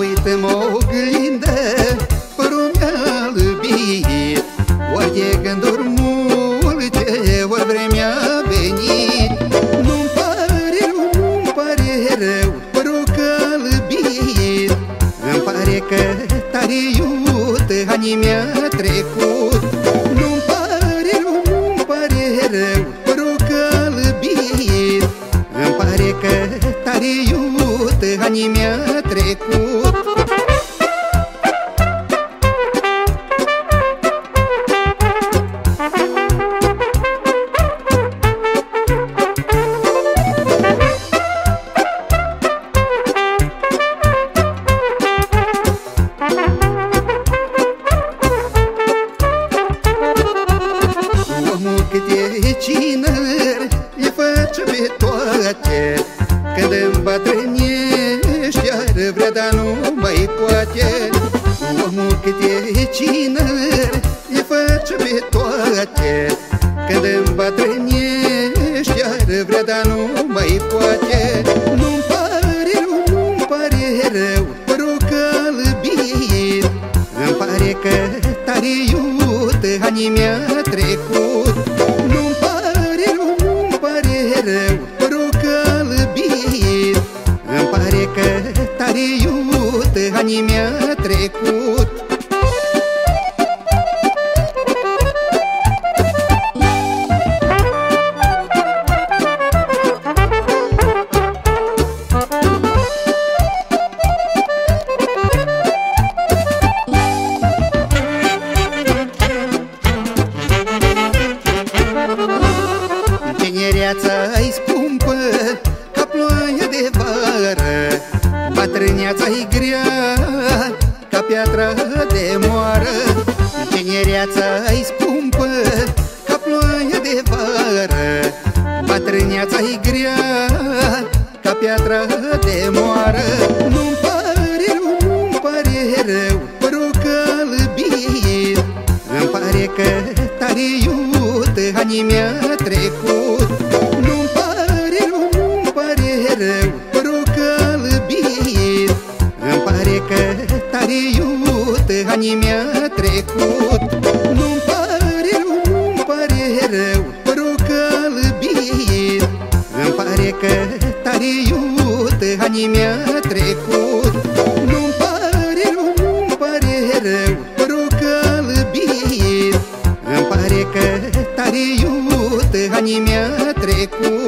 uităm o gândă, părul mi-a iubit. Ori e gânduri multe, ori vremea a venit. Nu-mi pare rău, nu-mi pare rău, părul că-a iubit. Îmi pare că tare iută, anii mi-a trecut. Nu-mi pare rău, nu-mi pare rău, părul că-a iubit. Îmi pare că tare iută, anii mi-a trecut. Omul cât e cină, îi face pe toate. Când îmbătrânești, iar vrea, dar nu mai poate. Omul cât e cinăr, îi face pe toate. Când îmbătrânești, iar vrea, dar nu mai poate. Nu-mi pare rău, nu-mi pare rău, părul că-a iubit. Îmi pare că tare iută, anii mi-a trecut. Nu-mi pare rău, nu-mi pare rău, părul că-a iubit. Îmi pare că tare iută, anii mi-a trecut. Tinereața-i scumpă ca ploaia de vară, bătrâneața-i grea ca piatra de moară. Tinereața-i scumpă ca ploaia de vară, bătrâneața-i grea ca piatra de moară. Nu-mi pare rău, nu-mi pare rău, părul că-a iubit. Îmi pare că tare iută, anii mi-a trecut. Nu-mi pare rău, nu-mi pare rău, părul că-a iubit. Îmi pare că tare iută, anii mi-a trecut. Nu-mi pare rău, nu-mi pare rău, părul că-a iubit. Îmi pare că tare iută, anii mi-a trecut. Nu-mi pare rău, nu-mi pare rău, părul că-a iubit. Îmi pare că tare iută, anii mi-a trecut.